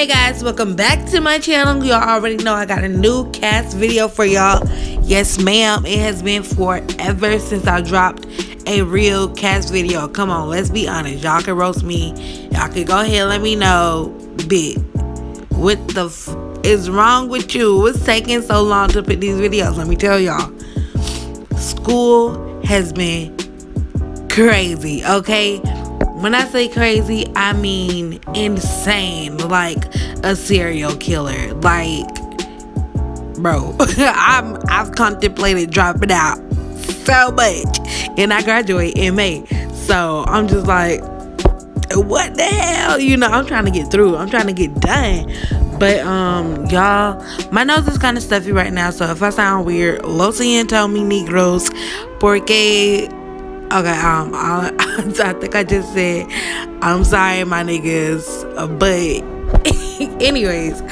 Hey guys, welcome back to my channel. Y'all already know I got a new CAS video for y'all. Yes ma'am, it has been forever since I dropped a real CAS video. Come on, let's be honest. Y'all can roast me, y'all can go ahead and let me know, bitch, what the f is wrong with you? What's taking so long to put these videos? Let me tell y'all, school has been crazy, okay? When I say crazy, I mean insane, like a serial killer. Like, bro, I've contemplated dropping out so much, and I graduate in May. So I'm just like, what the hell? You know, I'm trying to get through. I'm trying to get done. But y'all, my nose is kind of stuffy right now, so if I sound weird, lo siento mi negros, porque. Okay, I think I just said, I'm sorry, my niggas, but anyways,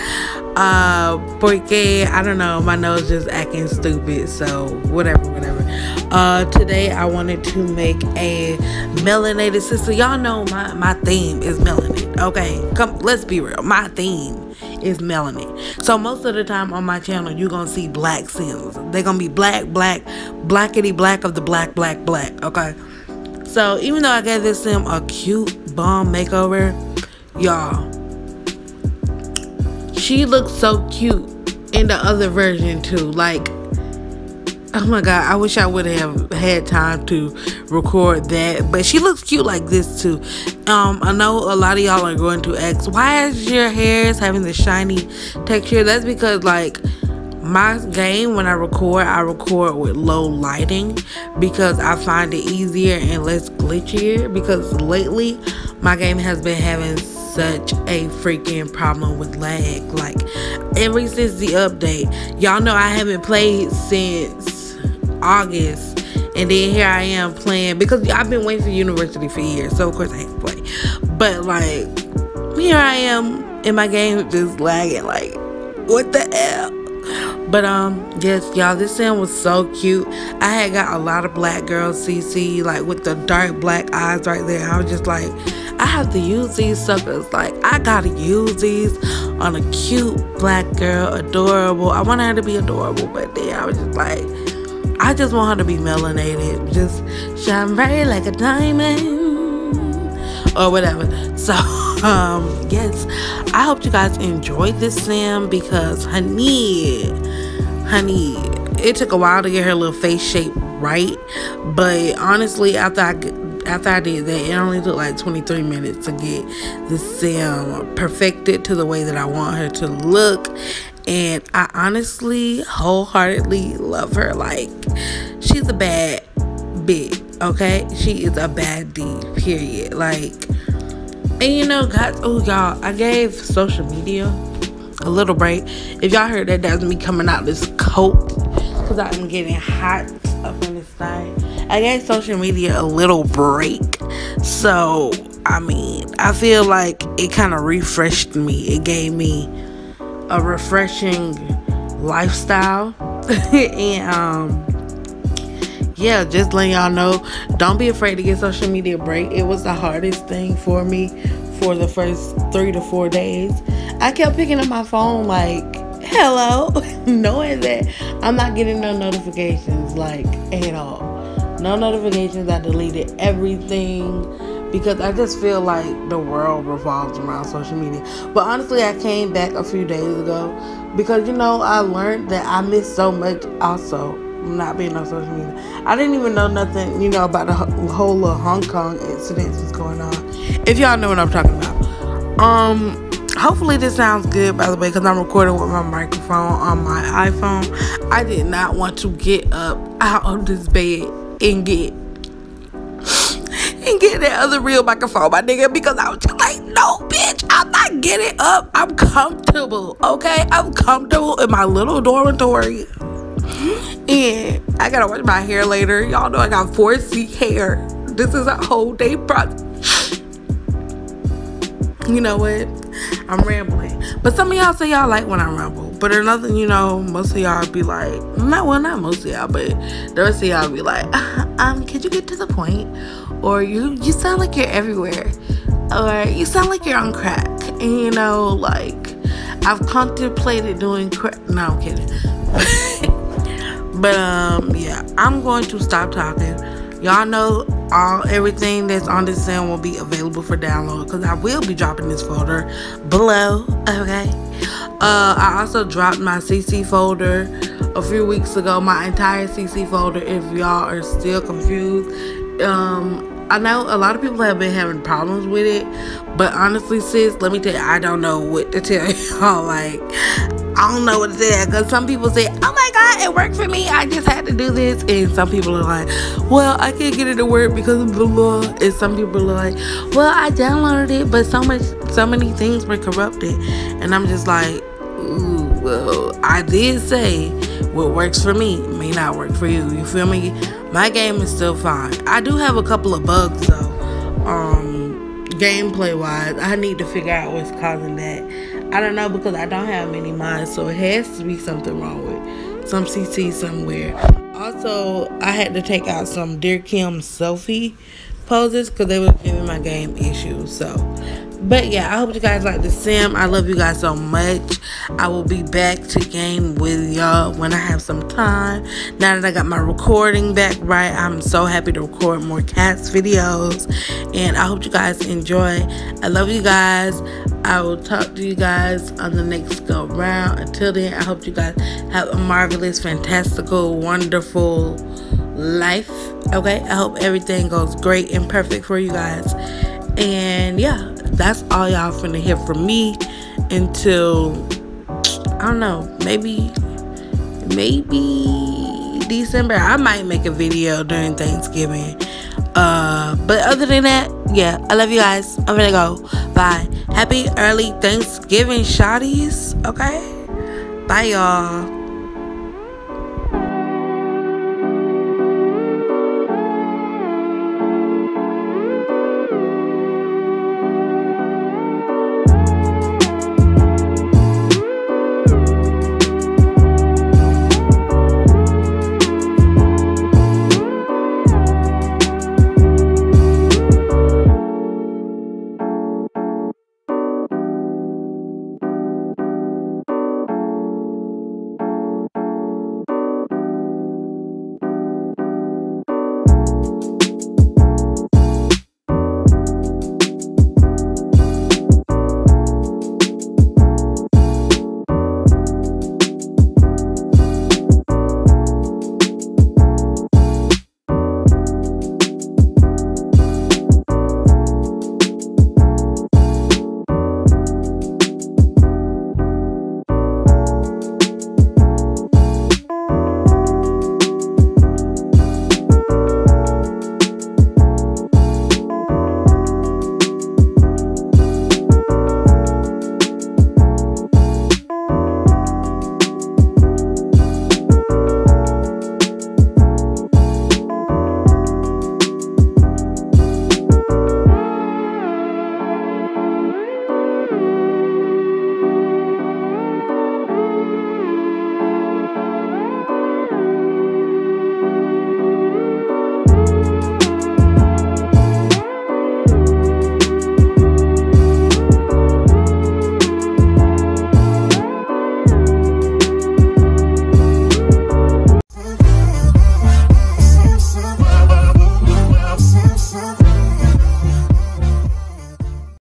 porque, I don't know, my nose just acting stupid, so whatever. Today I wanted to make a melanated sister. Y'all know my theme is melanin, okay? Come, let's be real, my theme is melanin. So most of the time on my channel, you're gonna see black Sims. They're gonna be black, blackity black of the black, okay? So even though I gave this Sim a cute bomb makeover, y'all, she looks so cute in the other version too. Like, oh my god, I wish I would have had time to record that, but she looks cute like this too. I know a lot of y'all are going to ask, why is your hair having the shiny texture? That's because, like, my game, when I record with low lighting because I find it easier and less glitchier, because lately my game has been having such a freaking problem with lag. Like, ever since the update, y'all know I haven't played since August, and then here I am playing, because I've been waiting for university for years, so of course I had to play. But like, here I am in my game just lagging, like, what the hell? But yes y'all, this Sim was so cute. I had got a lot of black girl CC, like with the dark black eyes right there. I was just like, I have to use these suckers. Like, I gotta use these on a cute black girl. Adorable. I want her to be adorable, but then I was just like, I just want her to be melanated, just shine bright like a diamond or whatever. So yes, I hope you guys enjoyed this Sim, because honey, it took a while to get her little face shape right, but honestly after I did that, it only took like 23 minutes to get the Sim perfected to the way that I want her to look. And I honestly, wholeheartedly love her. Like, she's a bad bitch, okay? She is a bad D, period. Like, and you know, guys, oh, y'all, I gave social media a little break. If y'all heard that, that's me coming out this coat, because I'm getting hot up in this thing. I gave social media a little break. So, I mean, I feel like it kind of refreshed me. It gave me a refreshing lifestyle. And yeah, just letting y'all know, don't be afraid to get social media a break. It was the hardest thing for me for the first 3 to 4 days. I kept picking up my phone like, hello, knowing that I'm not getting no notifications, like, at all. No notifications. I deleted everything, because I just feel like the world revolves around social media. But honestly, I came back a few days ago, because, you know, I learned that I missed so much also not being on social media. I didn't even know nothing, you know, about the whole little Hong Kong incidents that's going on, if y'all know what I'm talking about. Hopefully this sounds good, by the way, because I'm recording with my microphone on my iPhone. I did not want to get up out of this bed and get that other real microphone, my nigga, because I was just like, no, bitch, I'm not getting up. I'm comfortable, okay? I'm comfortable in my little dormitory, and I gotta wash my hair later. Y'all know I got 4C hair. This is a whole day process. You know what? I'm rambling, but some of y'all say y'all like when I ramble, but another, you know, most of y'all be like, not most of y'all, but the rest of y'all be like, could you get to the point? Or you sound like you're everywhere. or you sound like you're on crack. And you know, like, I've contemplated doing crack. No, I'm kidding. But yeah, I'm going to stop talking. Y'all know everything that's on this end will be available for download, because I will be dropping this folder below. Okay. I also dropped my CC folder a few weeks ago, my entire CC folder, if y'all are still confused. I know a lot of people have been having problems with it, but honestly, sis, let me tell you, I don't know what to tell y'all. Like, I don't know what to tell, because some people say, oh my god, it worked for me, I just had to do this. And some people are like, well, I can't get it to work because of blah blah. And some people are like, well, I downloaded it, but so many things were corrupted. And I'm just like, ooh, well, I did say what works for me may not work for you. You feel me? My game is still fine. I do have a couple of bugs though, gameplay wise. I need to figure out what's causing that. I don't know, because I don't have many mods, so it has to be something wrong with some CC somewhere. Also, I had to take out some Dear Kim selfie poses because they were giving my game issues. So, but yeah, I hope you guys like the sim. I love you guys so much. I will be back to game with y'all when I have some time. Now that I got my recording back right, I'm so happy to record more CAS videos. And I hope you guys enjoy. I love you guys. I will talk to you guys on the next go round. Until then, I hope you guys have a marvelous, fantastical, wonderful life. Okay? I hope everything goes great and perfect for you guys. And yeah, that's all y'all finna hear from me until, I don't know, maybe December. I might make a video during Thanksgiving. But other than that, yeah, I love you guys. I'm gonna go. Bye. Happy early Thanksgiving, shotties. Okay? Bye, y'all.